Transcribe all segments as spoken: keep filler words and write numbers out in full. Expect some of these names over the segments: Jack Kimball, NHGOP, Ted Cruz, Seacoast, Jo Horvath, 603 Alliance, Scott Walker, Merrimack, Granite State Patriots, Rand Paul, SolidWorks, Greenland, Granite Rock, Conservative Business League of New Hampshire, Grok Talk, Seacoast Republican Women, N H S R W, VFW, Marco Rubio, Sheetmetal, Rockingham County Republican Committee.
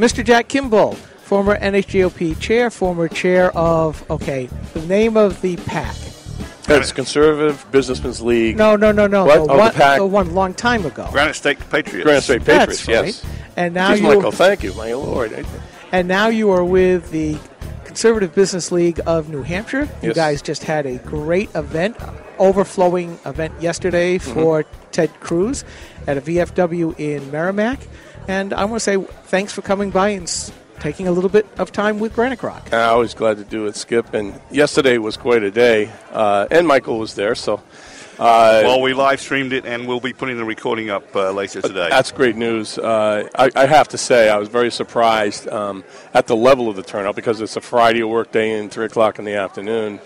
Mister Jack Kimball, former N H G O P chair, former chair of, okay, the name of the PAC. That's Conservative Business League. No, no, no, no. What? The, oh, one, the PAC. The one long time ago. Granite State Patriots. Granite State Patriots, right. Yes. And now She's you. Like, oh, thank you, my Lord. And now you are with the Conservative Business League of New Hampshire. You yes. guys just had a great event, overflowing event yesterday for mm-hmm. Ted Cruz at a V F W in Merrimack. And I want to say thanks for coming by and taking a little bit of time with Granite Rock. I was glad to do it, Skip. And yesterday was quite a day. Uh, and Michael was there, so... Uh, well, we live streamed it, and we'll be putting the recording up uh, later today. That's great news. Uh, I, I have to say I was very surprised um, at the level of the turnout because it's a Friday work day and three o'clock in the afternoon.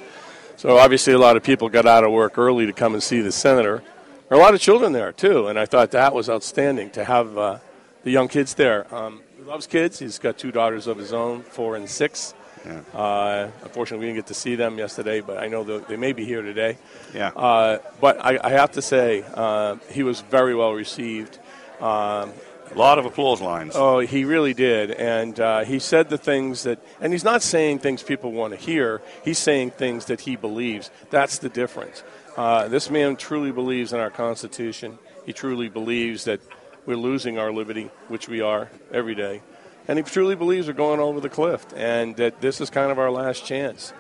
So obviously a lot of people got out of work early to come and see the senator. There are a lot of children there, too, and I thought that was outstanding to have uh, the young kids there. Um, he loves kids. He's got two daughters of his own, four and six. Yeah. Uh, unfortunately, we didn't get to see them yesterday, but I know they may be here today. Yeah. Uh, but I, I have to say, uh, he was very well received. Um, a lot of applause lines. Oh, he really did. And uh, he said the things that, and he's not saying things people want to hear. He's saying things that he believes. That's the difference. Uh, this man truly believes in our Constitution. He truly believes that we're losing our liberty, which we are every day. And he truly believes we're going over the cliff and that this is kind of our last chance.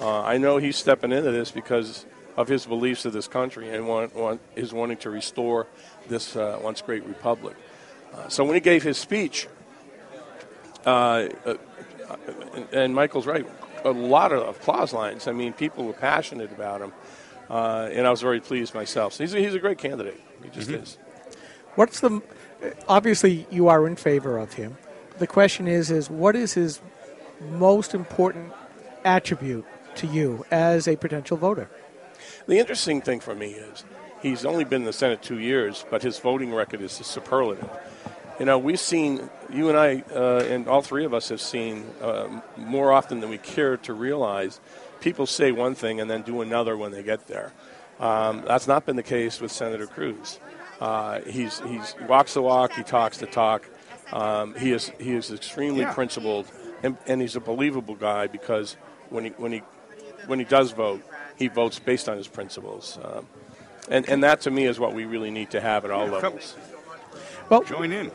Uh, I know he's stepping into this because of his beliefs of this country and want, want, is wanting to restore this uh, once great republic. Uh, so when he gave his speech, uh, uh, and, and Michael's right, a lot of applause lines. I mean, people were passionate about him, uh, and I was very pleased myself. So he's a, he's a great candidate. He just mm-hmm. is. What's the – obviously you are in favor of him. The question is, is what is his most important attribute to you as a potential voter? The interesting thing for me is he's only been in the Senate two years, but his voting record is superlative. You know, we've seen, you and I, uh, and all three of us have seen uh, more often than we care to realize, people say one thing and then do another when they get there. Um, that's not been the case with Senator Cruz. Uh, he's, he's walks the walk, he talks the talk. Um, he is he is extremely yeah. principled, and, and he's a believable guy because when he when he when he does vote, he votes based on his principles, um, and and that to me is what we really need to have at all yeah, levels. Well, join in.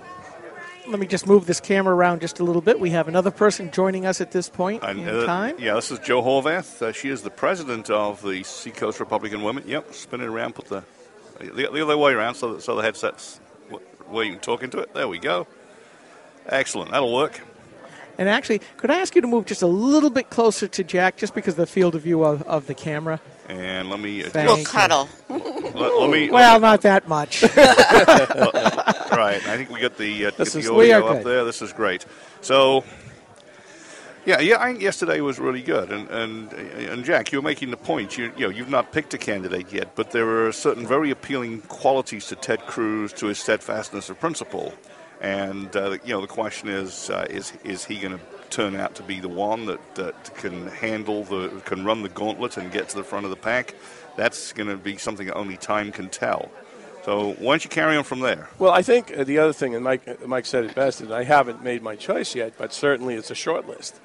Let me just move this camera around just a little bit. We have another person joining us at this point and, in uh, time. Yeah, this is Jo Horvath. Uh, she is the president of the Seacoast Republican Women. Yep, spin it around, put the the, the other way around so that, so the headset's where you can talk into it. There we go. Excellent. That'll work. And actually, could I ask you to move just a little bit closer to Jack, just because of the field of view of, of the camera? And let me... We'll cuddle. let, let me, well, let me, not that much. Right. I think we got the, uh, get the audio up there. This is great. So, yeah, yeah. I think yesterday was really good. And, and, and Jack, you're making the point. You, you know, you've not picked a candidate yet, but there are certain very appealing qualities to Ted Cruz, to his steadfastness of principle. And, uh, you know, the question is, uh, is is he going to turn out to be the one that, that can handle the, can run the gauntlet and get to the front of the pack? That's going to be something that only time can tell. So why don't you carry on from there? Well, I think the other thing, and Mike, Mike said it best, and I haven't made my choice yet, but certainly it's a short list.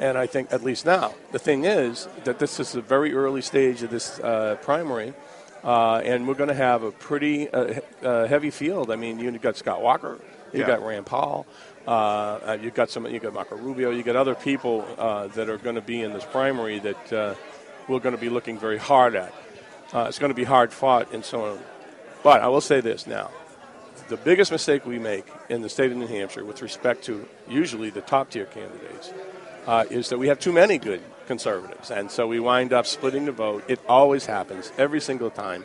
And I think, at least now, the thing is that this is the very early stage of this uh, primary. Uh, and we're going to have a pretty uh, uh, heavy field. I mean, you've got Scott Walker, you've yeah. got Rand Paul, uh, you've got some, you got Marco Rubio, you've got other people uh, that are going to be in this primary that uh, we're going to be looking very hard at. Uh, it's going to be hard fought and so on. But I will say this now. The biggest mistake we make in the state of New Hampshire with respect to usually the top-tier candidates uh, is that we have too many good conservatives, and so we wind up splitting the vote. It always happens every single time,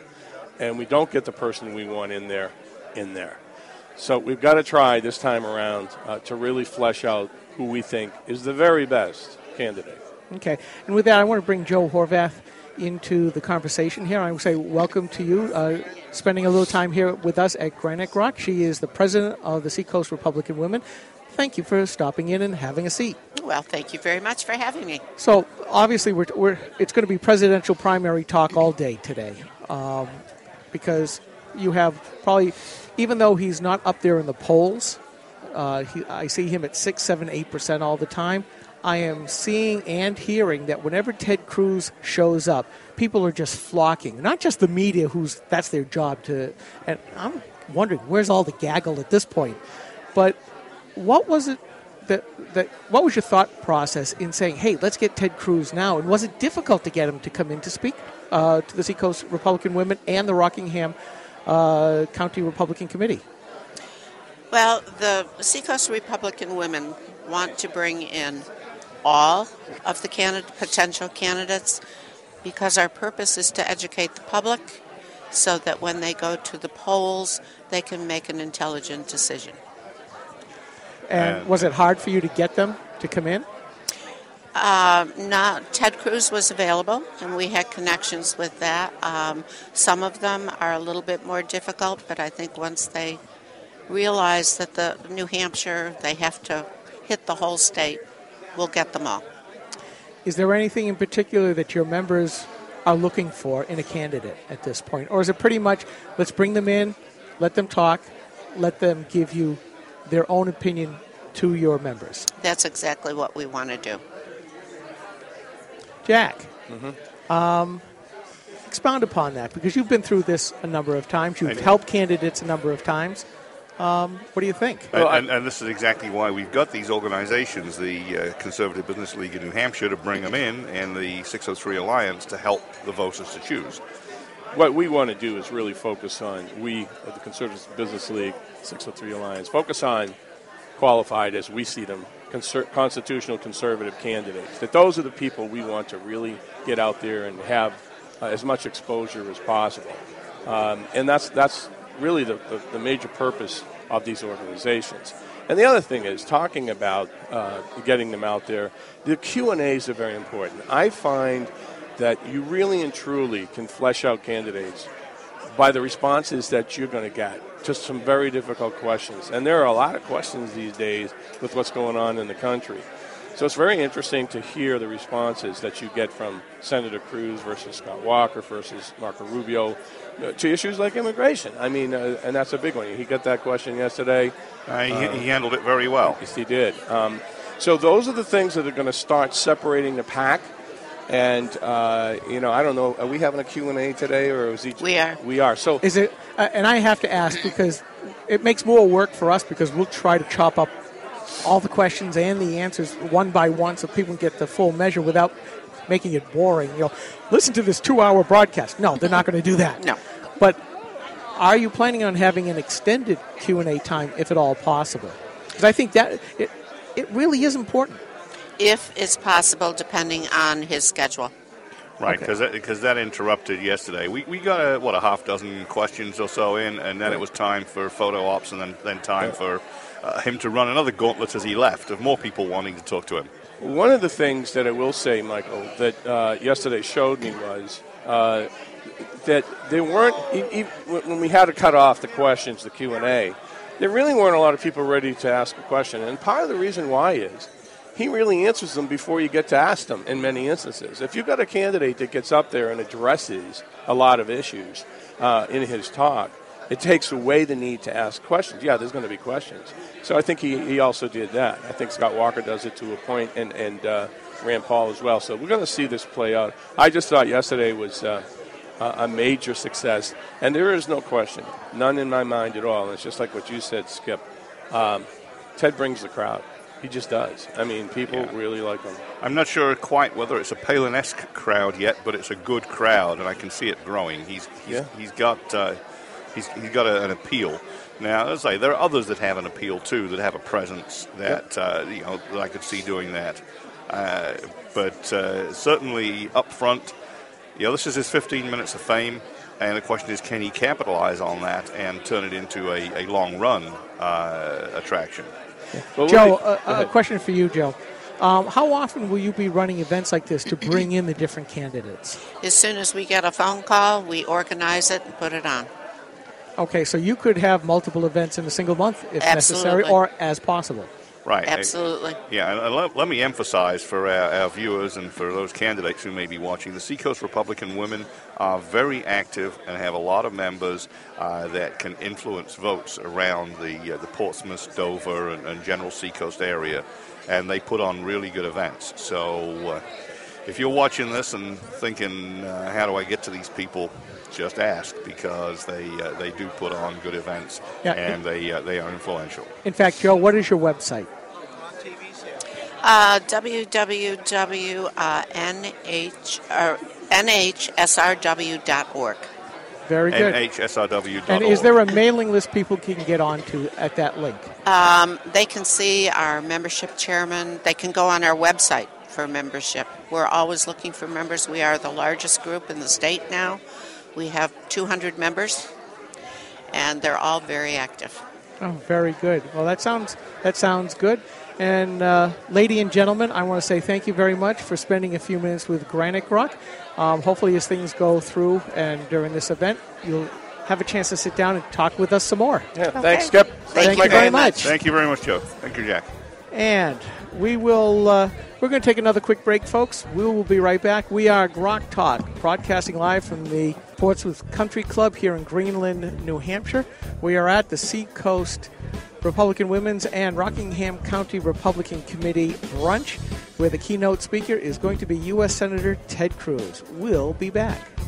and we don't get the person we want in there in there. So we've got to try this time around uh, to really flesh out who we think is the very best candidate. Okay. And with that, I want to bring Jo Horvath into the conversation here. I would say welcome to you, uh, spending a little time here with us at Granite Rock. She is the president of the Seacoast Republican Women. Thank you for stopping in and having a seat. Well, thank you very much for having me. So obviously we're, we're, it's going to be presidential primary talk all day today um, because you have probably... Even though he's not up there in the polls, Uh, he, I see him at six, seven, eight percent all the time. I am seeing and hearing that whenever Ted Cruz shows up, people are just flocking. Not just the media, who's that's their job to. And I'm wondering, where's all the gaggle at this point? But what was it that that what was your thought process in saying, hey, let's get Ted Cruz now? And was it difficult to get him to come in to speak uh, to the Seacoast Republican Women and the Rockingham uh, County Republican Committee? Well, the Seacoast Republican Women want to bring in all of the candidate, potential candidates, because our purpose is to educate the public so that when they go to the polls, they can make an intelligent decision. And was it hard for you to get them to come in? Uh, not, Ted Cruz was available, and we had connections with that. Um, some of them are a little bit more difficult, but I think once they realize that the New Hampshire, they have to hit the whole state, we'll get them all. Is there anything in particular that your members are looking for in a candidate at this point? Or is it pretty much, let's bring them in, let them talk, let them give you their own opinion to your members? That's exactly what we want to do. Jack, mm-hmm. um, expound upon that, because you've been through this a number of times. You've helped candidates a number of times. Um, what do you think? And, and, and this is exactly why we've got these organizations, the uh, Conservative Business League of New Hampshire to bring them in, and the six oh three Alliance to help the voters to choose. What we want to do is really focus on, we at the Conservative Business League, six oh three Alliance, focus on qualified, as we see them, conser- constitutional conservative candidates. That those are the people we want to really get out there and have uh, as much exposure as possible. Um, and that's that's... really the, the, the major purpose of these organizations. And the other thing is talking about uh, getting them out there. The Q and A's are very important. I find that you really and truly can flesh out candidates by the responses that you're going to get to some very difficult questions. And there are a lot of questions these days with what's going on in the country. So it's very interesting to hear the responses that you get from Senator Cruz versus Scott Walker versus Marco Rubio uh, to issues like immigration. I mean, uh, and that's a big one. He got that question yesterday. Uh, he, um, he handled it very well. Yes, he did. Um, so those are the things that are going to start separating the pack. And, uh, you know, I don't know, are we having a Q and A today? Or is each? We are. We are. So is it? Uh, and I have to ask, because it makes more work for us, because we'll try to chop up all the questions and the answers one by one so people can get the full measure without making it boring. You know, listen to this two-hour broadcast. No, they're not going to do that. No. But are you planning on having an extended Q and A time, if at all possible? Because I think that it, it really is important. If it's possible, depending on his schedule. Right, because okay. that, that interrupted yesterday. We we got, a, what, a half dozen questions or so in, and then right. It was time for photo ops and then, then time yeah. for uh, him to run another gauntlet as he left, of more people wanting to talk to him. One of the things that I will say, Michael, that uh, yesterday showed me was uh, that there weren't, even, when we had to cut off the questions, the Q and A, there really weren't a lot of people ready to ask a question. And part of the reason why is, he really answers them before you get to ask them in many instances. If you've got a candidate that gets up there and addresses a lot of issues uh, in his talk, it takes away the need to ask questions. Yeah, there's going to be questions. So I think he, he also did that. I think Scott Walker does it to a point, and, and uh, Rand Paul as well. So we're going to see this play out. I just thought yesterday was uh, a major success, and there is no question, none in my mind at all. And it's just like what you said, Skip. Um, Ted brings the crowd. He just does. I mean, people yeah. really like him. I'm not sure quite whether it's a Palin-esque crowd yet, but it's a good crowd, and I can see it growing. He's he's, yeah. he's got uh, he's he's got a, an appeal. Now, as I say, there are others that have an appeal too, that have a presence that yeah. uh, you know that I could see doing that. Uh, but uh, certainly up front, you know, this is his fifteen minutes of fame, and the question is, can he capitalize on that and turn it into a, a long run uh, attraction? Yeah. Joe, uh, a question for you, Joe. Um, how often will you be running events like this to bring in the different candidates? As soon as we get a phone call, we organize it and put it on. Okay, so you could have multiple events in a single month if Absolutely. Necessary or as possible. Right. Absolutely. Yeah, and let, let me emphasize for our, our viewers and for those candidates who may be watching, the Seacoast Republican Women are very active and have a lot of members uh, that can influence votes around the, uh, the Portsmouth, Dover, and, and general Seacoast area, and they put on really good events. So uh, if you're watching this and thinking, uh, how do I get to these people, just ask, because they uh, they do put on good events, yeah, and they uh, they are influential. In fact, Jo, what is your website? Uh, w w w dot n h s r w dot org. Very good. N H S R W dot org. And is there a mailing list people can get onto at that link? Um, they can see our membership chairman. They can go on our website for membership. We're always looking for members. We are the largest group in the state now. We have two hundred members, and they're all very active. Oh, very good. Well, that sounds that sounds good. And, uh, ladies and gentlemen, I want to say thank you very much for spending a few minutes with Granite Rock. Um, hopefully, as things go through and during this event, you'll have a chance to sit down and talk with us some more. Yeah, okay. Thanks, Skip. Thank, thank you very much. much. Thank you very much, Jo. Thank you, Jack. And we will, uh, we're going to take another quick break, folks. We will be right back. We are Grok Talk, broadcasting live from the Portsmouth Country Club here in Greenland, New Hampshire. We are at the Seacoast Republican Women's and Rockingham County Republican Committee brunch, where the keynote speaker is going to be U S Senator Ted Cruz. We'll be back.